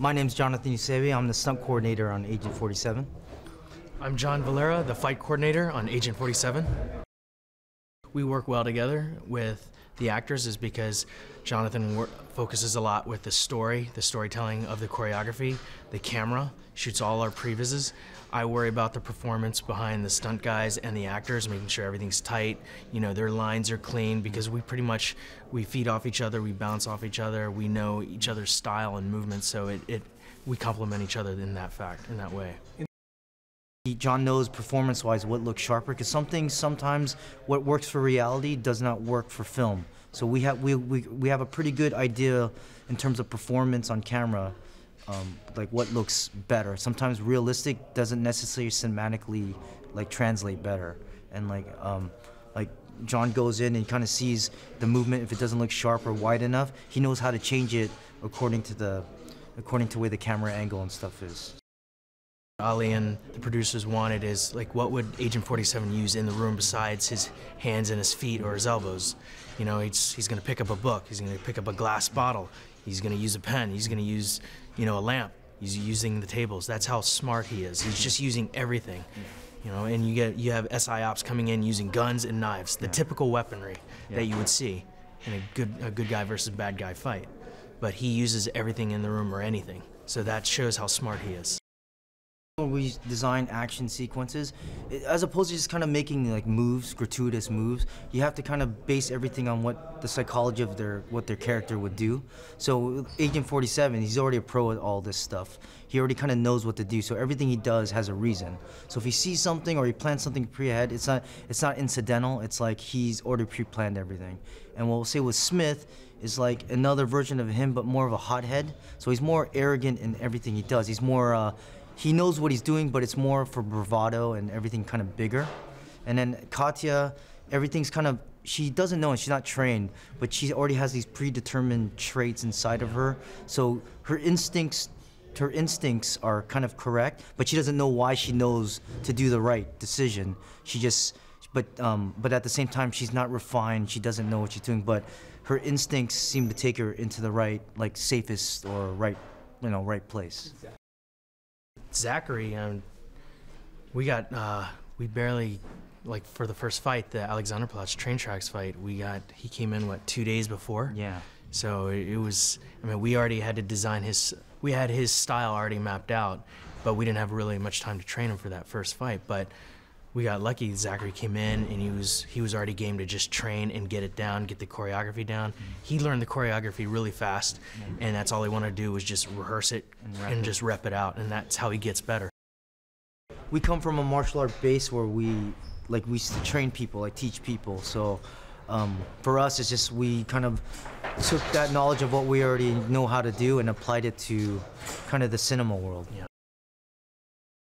My name's Jonathan Eusebio. I'm the stunt coordinator on Agent 47. I'm John Valera, the fight coordinator on Agent 47. We work well together with the actors is because Jonathan focuses a lot with the story, the storytelling of the choreography, the camera, shoots all our previses. I worry about the performance behind the stunt guys and the actors, making sure everything's tight, you know, their lines are clean, because we pretty much, we feed off each other, we bounce off each other, we know each other's style and movement, so we complement each other in that fact, in that way. John knows performance-wise what looks sharper, because sometimes what works for reality does not work for film. So we have a pretty good idea in terms of performance on camera, like what looks better. Sometimes realistic doesn't necessarily cinematically like translate better, and like John goes in and kind of sees the movement. If it doesn't look sharp or wide enough, he knows how to change it according to where the camera angle and stuff is. Ali and the producers wanted is, like, what would Agent 47 use in the room besides his hands and his feet or his elbows? You know, he's going to pick up a book, he's going to pick up a glass bottle, he's going to use a pen, he's going to use, you know, a lamp, he's using the tables. That's how smart he is. He's just using everything, you know, and you have SI ops coming in using guns and knives, the typical weaponry that you would see in a good guy versus bad guy fight. But he uses everything in the room or anything, so that shows how smart he is. We design action sequences, as opposed to just kind of making like moves, gratuitous moves. You have to kind of base everything on what the psychology of what their character would do. So Agent 47, he's already a pro at all this stuff. He already kind of knows what to do. So everything he does has a reason. So if he sees something or he plans something pre-ahead, it's not incidental. It's like he's already pre-planned everything. And what we'll say with Smith is like another version of him, but more of a hothead. So he's more arrogant in everything he does. He's more. He knows what he's doing, but it's more for bravado and everything kind of bigger. And then Katya, everything's kind of, she doesn't know and she's not trained, but she already has these predetermined traits inside of her. So her instincts are kind of correct, but she doesn't know why she knows to do the right decision. She just, but at the same time, she's not refined. She doesn't know what she's doing, but her instincts seem to take her into the right, like safest or right, you know, right place. Exactly. Zachary, we barely, like for the first fight, the Alexanderplatz train tracks fight, he came in, what, 2 days before? Yeah. So it was, I mean, we already had to design we had his style already mapped out, but we didn't have really much time to train him for that first fight. But we got lucky, Zachary came in and he was already game to just train and get it down, get the choreography down. He learned the choreography really fast, and that's all he wanted to do was just rehearse it and just rep it out, and that's how he gets better. We come from a martial art base where we used to train people, like teach people, so for us it's just we kind of took that knowledge of what we already know how to do and applied it to kind of the cinema world. Yeah.